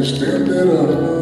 Stand up.